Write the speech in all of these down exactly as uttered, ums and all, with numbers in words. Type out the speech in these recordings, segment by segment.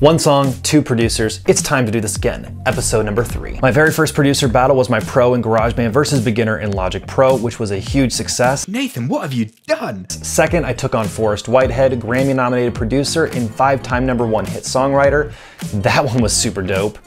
One song, two producers. It's time to do this again. Episode number three. My very first producer battle was my pro in GarageBand versus beginner in Logic Pro, which was a huge success. Nathan, what have you done? Second, I took on Forrest Whitehead, Grammy-nominated producer and five-time number one hit songwriter. That one was super dope.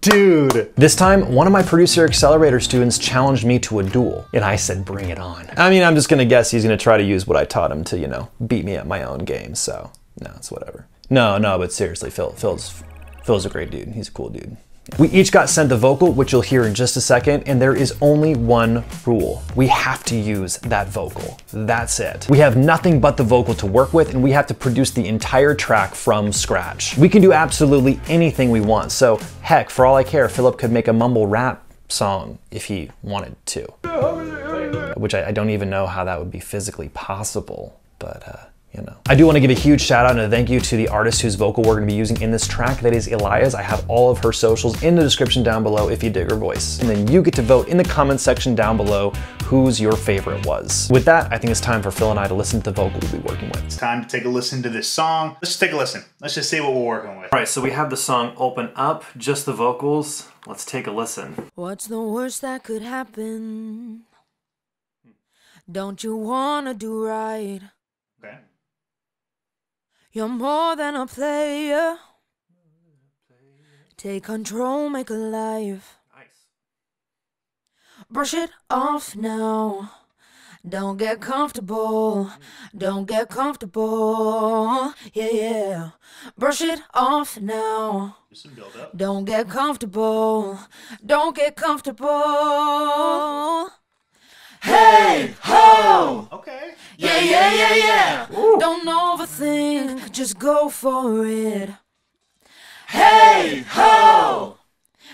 Dude. This time, one of my Producer Accelerator students challenged me to a duel, and I said, bring it on. I mean, I'm just gonna guess he's gonna try to use what I taught him to, you know, beat me at my own game, so, no, it's whatever. No, no, but seriously, Phil, Phil's, Phil's a great dude. He's a cool dude. We each got sent the vocal, which you'll hear in just a second, and there is only one rule. We have to use that vocal. That's it. We have nothing but the vocal to work with, and we have to produce the entire track from scratch. We can do absolutely anything we want, so heck, for all I care, Philip could make a mumble rap song if he wanted to. Which I, I don't even know how that would be physically possible, but uh... you know. I do want to give a huge shout out and a thank you to the artist whose vocal we're going to be using in this track. That is Eliaz. I have all of her socials in the description down below if you dig her voice. And then you get to vote in the comments section down below whose your favorite was. With that, I think it's time for Phil and I to listen to the vocal we'll be working with. It's time to take a listen to this song. Let's just take a listen. Let's just see what we're working with. All right, so we have the song open up, just the vocals. Let's take a listen. What's the worst that could happen? Don't you want to do right? Okay. You're more than a player. Take control, make a life. Nice. Brush it off now. Don't get comfortable. Don't get comfortable. Yeah, yeah. Brush it off now. Don't get comfortable. Don't get comfortable. Hey, ho! Okay. Yeah, yeah, yeah, yeah. Ooh. Don't overthink, just go for it. Hey, ho!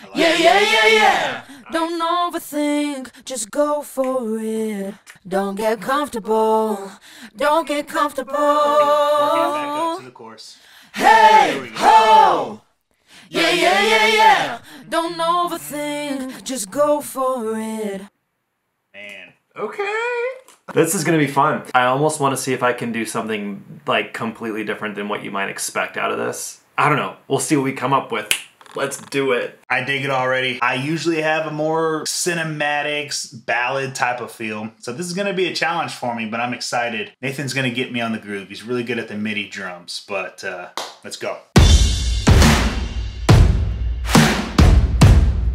Like yeah, yeah, yeah, yeah. Nice. Don't overthink, just go for it. Don't get comfortable. Don't get comfortable. We're getting back up to the chorus. Hey, ho! Yeah, yeah, yeah, yeah. Don't overthink, just go for it. Man. Okay. This is gonna be fun. I almost wanna see if I can do something like completely different than what you might expect out of this. I don't know, we'll see what we come up with. Let's do it. I dig it already. I usually have a more cinematics, ballad type of feel. So this is gonna be a challenge for me, but I'm excited. Nathan's gonna get me on the groove. He's really good at the MIDI drums, but uh, let's go.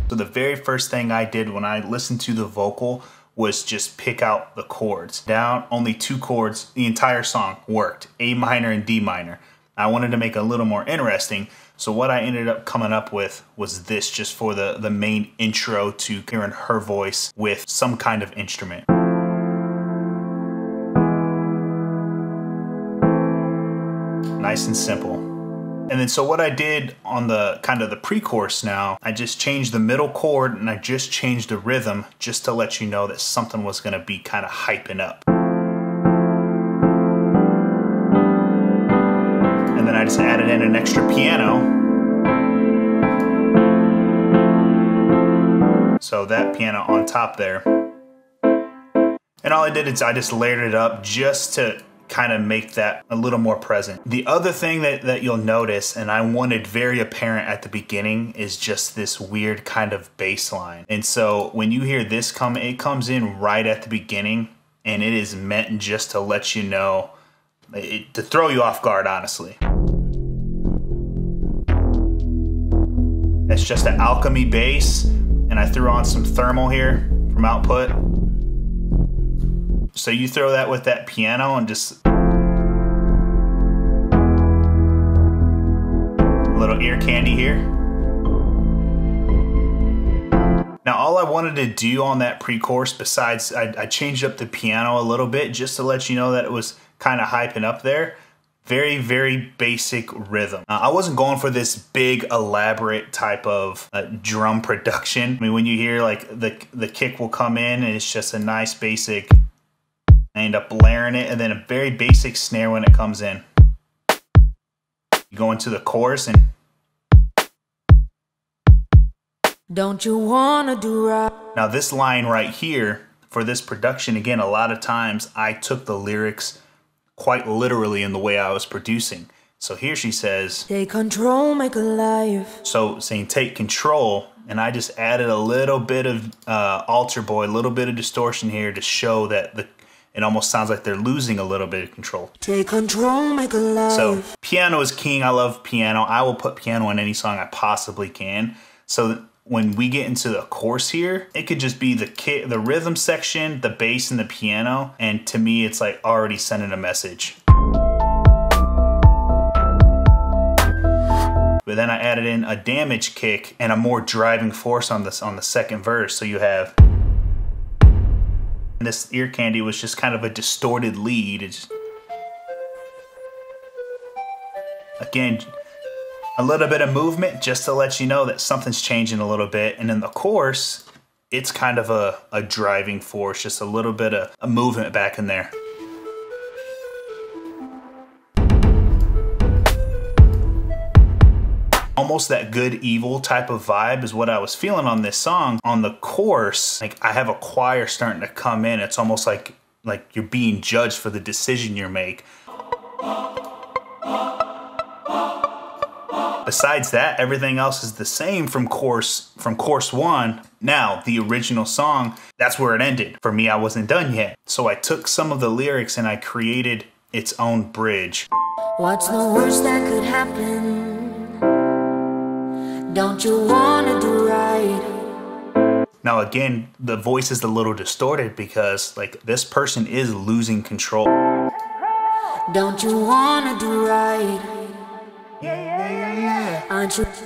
So the very first thing I did when I listened to the vocal was just pick out the chords. Down only two chords, the entire song worked, A minor and D minor. I wanted to make it a little more interesting, so what I ended up coming up with was this just for the, the main intro to hearing her voice with some kind of instrument. Nice and simple. And then so what I did on the kind of the pre-chorus now, I just changed the middle chord and I just changed the rhythm just to let you know that something was gonna be kind of hyping up. And then I just added in an extra piano. So that piano on top there. And all I did is I just layered it up just to kind of make that a little more present. The other thing that, that you'll notice, and I wanted very apparent at the beginning, is just this weird kind of bass line. And so when you hear this come, it comes in right at the beginning, and it is meant just to let you know, it, to throw you off guard, honestly. That's just an Alchemy bass, and I threw on some thermal here from Output. So you throw that with that piano and just a little ear candy here. Now all I wanted to do on that pre-chorus, besides I, I changed up the piano a little bit just to let you know that it was kind of hyping up there. Very, very basic rhythm. Uh, I wasn't going for this big, elaborate type of uh, drum production. I mean, when you hear like the, the kick will come in and it's just a nice basic. I end up blaring it, and then a very basic snare when it comes in. You go into the chorus and... Don't you wanna do right? Now this line right here, for this production, again, a lot of times I took the lyrics quite literally in the way I was producing. So here she says, take control, make alive. So saying take control, and I just added a little bit of uh, altar boy, a little bit of distortion here to show that the it almost sounds like they're losing a little bit of control. Take control, make alive. So piano is king. I love piano. I will put piano in any song I possibly can. So when we get into the chorus here, it could just be the kick, the rhythm section, the bass, and the piano. And to me, it's like already sending a message. But then I added in a damage kick and a more driving force on this on the second verse. So you have this ear candy was just kind of a distorted lead. It's, again, a little bit of movement just to let you know that something's changing a little bit. And in the chorus, it's kind of a, a driving force, just a little bit of a movement back in there. Almost that good evil type of vibe is what I was feeling on this song. On the chorus, like I have a choir starting to come in. It's almost like, like you're being judged for the decision you make. Besides that, everything else is the same from course from course one. Now, the original song, that's where it ended. For me, I wasn't done yet. So I took some of the lyrics and I created its own bridge. What's the worst that could happen? Don't you wanna do right? Now again, the voice is a little distorted because like this person is losing control. Don't you wanna do right?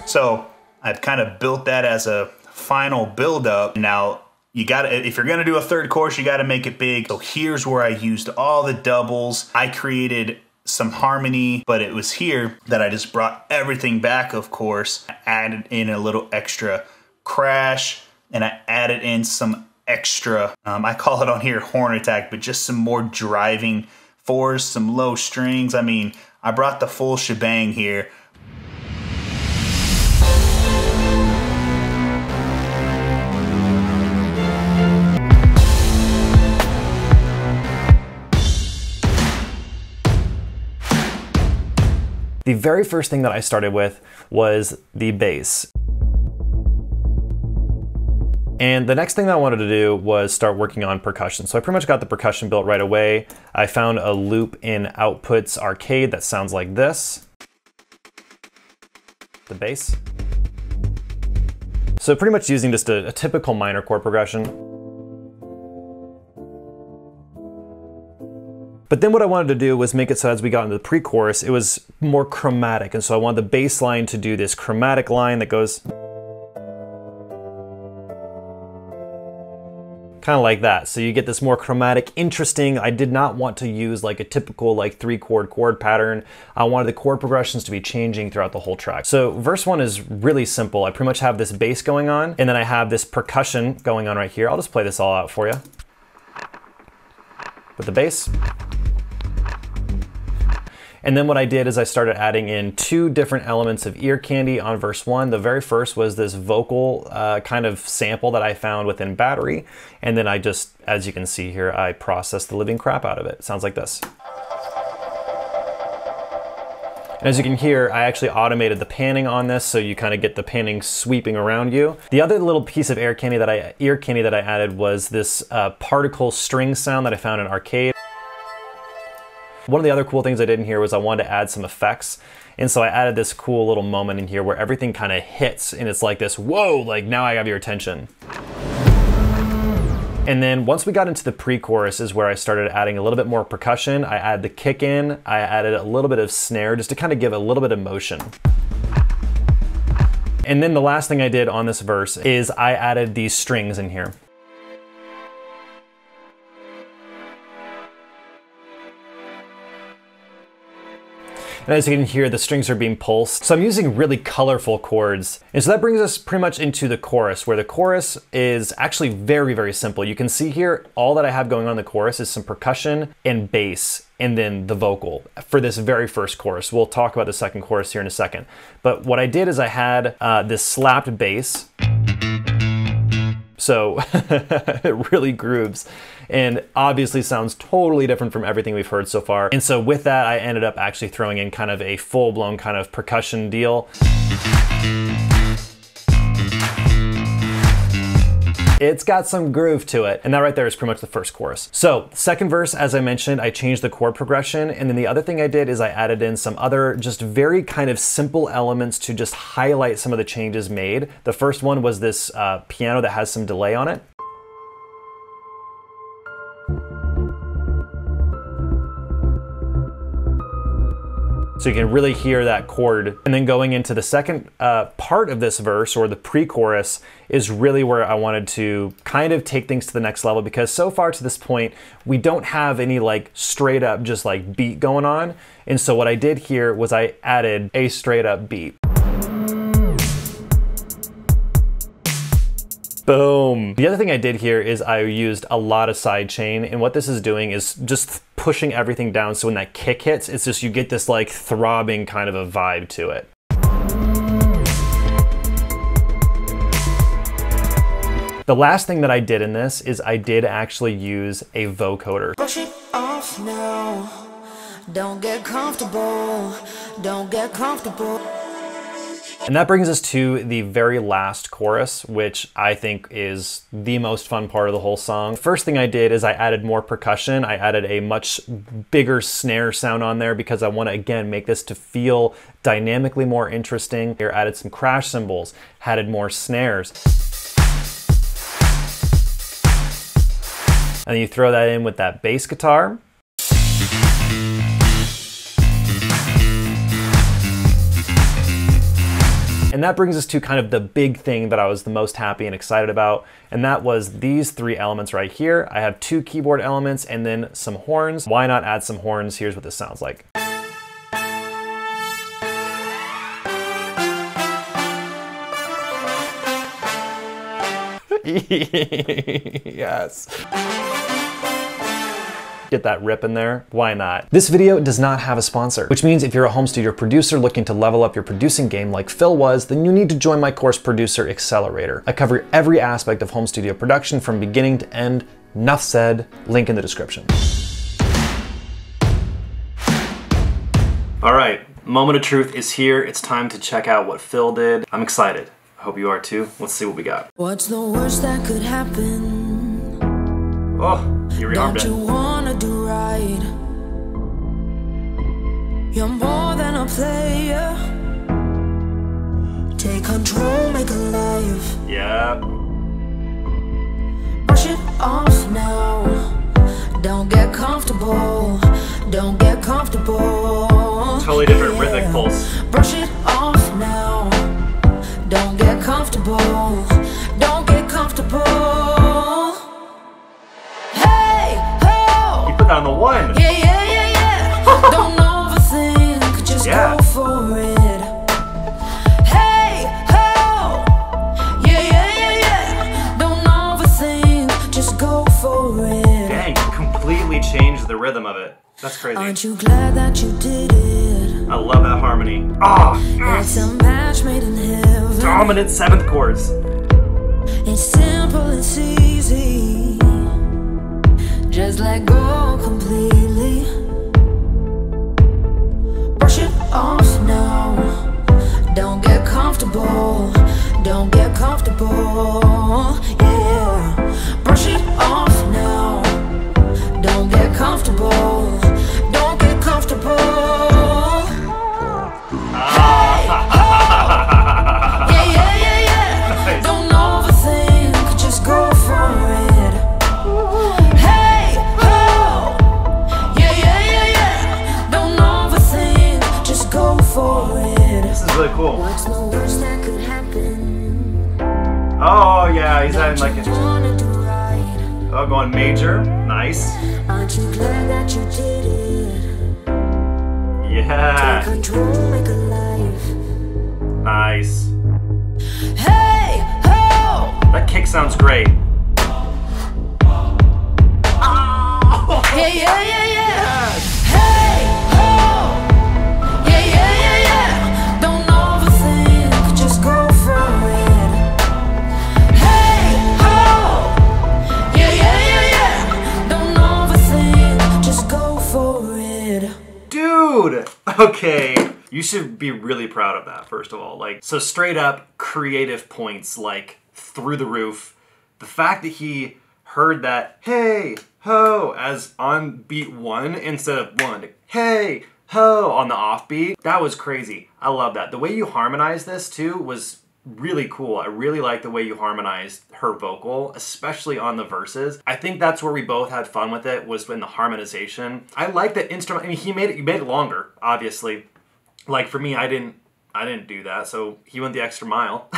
So I've kind of built that as a final build up. Now you gotta, if you're gonna do a third chorus, you gotta make it big. So here's where I used all the doubles. I created some harmony, but it was here that I just brought everything back, of course. I added in a little extra crash and I added in some extra, um, I call it on here horn attack, but just some more driving force, some low strings. I mean, I brought the full shebang here. The very first thing that I started with was the bass. And the next thing that I wanted to do was start working on percussion. So I pretty much got the percussion built right away. I found a loop in Output's Arcade that sounds like this. The bass. So pretty much using just a, a typical minor chord progression. But then what I wanted to do was make it so as we got into the pre-chorus, it was more chromatic. And so I wanted the bass line to do this chromatic line that goes kind of like that. So you get this more chromatic, interesting. I did not want to use like a typical like three chord chord pattern. I wanted the chord progressions to be changing throughout the whole track. So verse one is really simple. I pretty much have this bass going on and then I have this percussion going on right here. I'll just play this all out for you. With the bass. And then what I did is I started adding in two different elements of ear candy on verse one. The very first was this vocal uh, kind of sample that I found within Battery. And then I just, as you can see here, I processed the living crap out of it. It sounds like this. And as you can hear, I actually automated the panning on this, so you kind of get the panning sweeping around you. The other little piece of ear candy that I, ear candy that I added was this uh, particle string sound that I found in Arcade. One of the other cool things I did in here was I wanted to add some effects. And so I added this cool little moment in here where everything kind of hits and it's like this, whoa, like now I have your attention. And then once we got into the pre-chorus is where I started adding a little bit more percussion. I added the kick in, I added a little bit of snare just to kind of give a little bit of motion. And then the last thing I did on this verse is I added these strings in here. And as you can hear, the strings are being pulsed. So I'm using really colorful chords. And so that brings us pretty much into the chorus, where the chorus is actually very, very simple. You can see here, all that I have going on in the chorus is some percussion and bass, and then the vocal for this very first chorus. We'll talk about the second chorus here in a second. But what I did is I had uh, this slapped bass. so it really grooves and obviously sounds totally different from everything we've heard so far. And so with that, I ended up actually throwing in kind of a full-blown kind of percussion deal. It's got some groove to it. And that right there is pretty much the first chorus. So second verse, as I mentioned, I changed the chord progression. And then the other thing I did is I added in some other just very kind of simple elements to just highlight some of the changes made. The first one was this uh, piano that has some delay on it. So you can really hear that chord. And then going into the second uh, part of this verse, or the pre-chorus, is really where I wanted to kind of take things to the next level, because so far to this point, we don't have any like straight up just like beat going on. And so what I did here was I added a straight up beat. Boom. The other thing I did here is I used a lot of side chain, and what this is doing is just pushing everything down, so when that kick hits, it's just you get this like throbbing kind of a vibe to it. The last thing that I did in this is I did actually use a vocoder. Brush it off now. Don't get comfortable. Don't get comfortable. And that brings us to the very last chorus, which I think is the most fun part of the whole song. First thing I did is I added more percussion. I added a much bigger snare sound on there because I want to, again, make this to feel dynamically more interesting. Here, added some crash cymbals, added more snares. And then you throw that in with that bass guitar. And that brings us to kind of the big thing that I was the most happy and excited about, and that was these three elements right here. I have two keyboard elements and then some horns. Why not add some horns? Here's what this sounds like. Yes. Get that rip in there, why not? This video does not have a sponsor, which means if you're a home studio producer looking to level up your producing game like Phil was, then you need to join my course Producer Accelerator. I cover every aspect of home studio production from beginning to end. Enough said, link in the description. All right, moment of truth is here. It's time to check out what Phil did. I'm excited, I hope you are too. Let's see what we got. What's the worst that could happen? Oh, you rearmed it. Don't you wanna do right? You're more than a player. Take control, make a life. Yeah. Brush it off now. Don't get comfortable. Don't get comfortable. Totally different yeah. Rhythmic pulse. Brush it off now. Don't get comfortable. Don't get comfortable. On the one. Yeah, yeah, yeah, yeah. Don't overthink, just yeah. Go for it. Hey, ho. Yeah, yeah, yeah, yeah. Don't overthink, just go for it. Dang, you completely changed the rhythm of it. That's crazy. Aren't you glad that you did it? I love that harmony. Ah, oh, it's mm. a match made in heaven. Dominant seventh chords. It's simple, it's easy. Just let go completely. Brush it off now. Don't get comfortable. Don't get comfortable. Yeah. Brush it off now. Don't get comfortable. Don't get comfortable. Hey, oh. Yeah, yeah, yeah, yeah. Nice. Don't overthink. Just go for it. Really cool. What's the worst that could happen? Oh yeah, he's having like a right. Oh, going major. Nice. Aren't you glad that you did it? Yeah. Take control, make a life. Nice. Hey, ho! That kick sounds great. Oh. Yeah, yeah, yeah, yeah. Yes. Hey, ho! Yeah, yeah, yeah. Go for it. Hey, ho! Okay. You should be really proud of that, first of all. Like, so straight up creative points, like through the roof. The fact that he heard that hey ho as on beat one instead of one hey ho on the off beat, that was crazy. I love that. The way you harmonized this too was really cool. I really like the way you harmonized her vocal, especially on the verses. I think that's where we both had fun with it, was in the harmonization. I like the instrument. I mean, he made it. You made it longer, obviously. Like for me, I didn't. I didn't do that, so he went the extra mile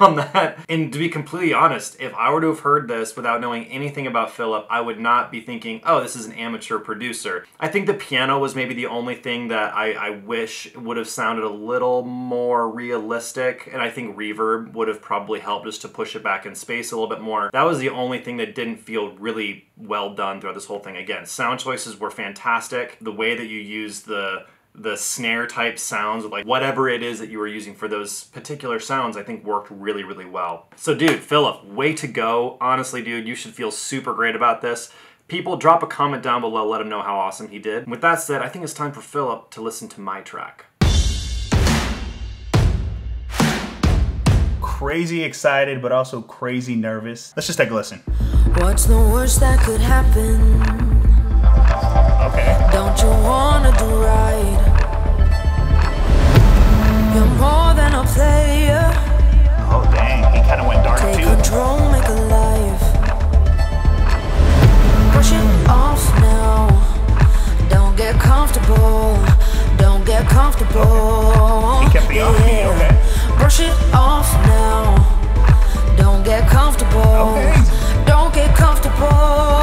on that. And to be completely honest, if I were to have heard this without knowing anything about Philip, I would not be thinking, oh, this is an amateur producer. I think the piano was maybe the only thing that I, I wish would have sounded a little more realistic, and I think reverb would have probably helped just to push it back in space a little bit more. That was the only thing that didn't feel really well done throughout this whole thing. Again, sound choices were fantastic. The way that you used the the snare type sounds, like whatever it is that you were using for those particular sounds, I think worked really, really well. So dude, Philip, way to go. Honestly, dude, you should feel super great about this. People, drop a comment down below, let him know how awesome he did. With that said, I think it's time for Philip to listen to my track. Crazy excited, but also crazy nervous. Let's just take a listen. What's the worst that could happen? Okay. Don't you wanna do right? You're more than a player. Oh dang, he kinda went dark too. Take control, make a life. Push it off now. Don't get comfortable. Don't get comfortable. He kept the off beat, okay. Brush it off now. Don't get comfortable. Okay. Don't get comfortable.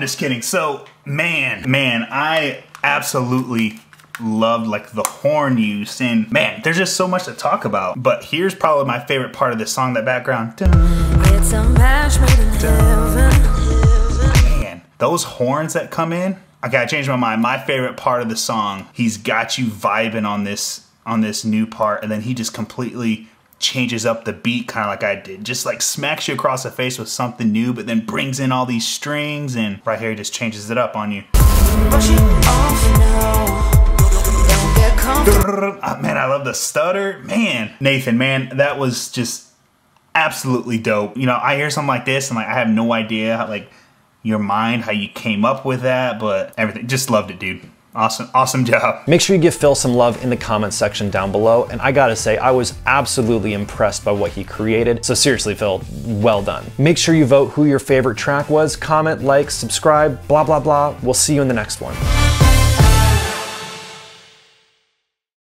Just kidding. So man, man, I absolutely loved like the horn use, and man, there's just so much to talk about. But here's probably my favorite part of this song, that background. Dun, it's a match made in heaven. Man, those horns that come in. Okay, I changed my mind. My favorite part of the song, he's got you vibing on this on this new part, and then he just completely changes up the beat, kind of like I did. Just like smacks you across the face with something new, but then brings in all these strings, and right here he just changes it up on you. Oh, man, I love the stutter. Man, Nathan, man, that was just absolutely dope. You know, I hear something like this and like I have no idea how, like your mind, how you came up with that, but everything, just loved it, dude. Awesome, awesome job. Make sure you give Phil some love in the comments section down below. And I gotta say, I was absolutely impressed by what he created. So seriously, Phil, well done. Make sure you vote who your favorite track was, comment, like, subscribe, blah, blah, blah. We'll see you in the next one.